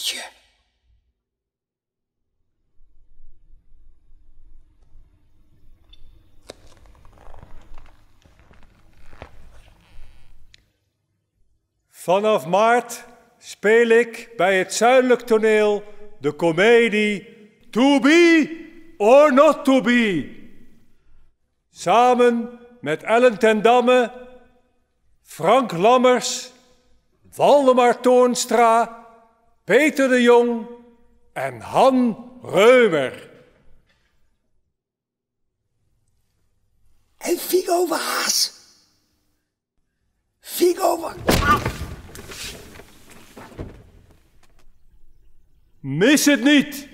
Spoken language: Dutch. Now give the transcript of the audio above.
Maartje. Vanaf maart speel ik bij het Zuidelijk Toneel de komedie To Be or Not To Be. Samen met Ellen ten Damme, Frank Lammers, Waldemar Torenstra, Peter de Jong en Han Römer. En Viggo Waas. Viggo Waas. Mis het niet!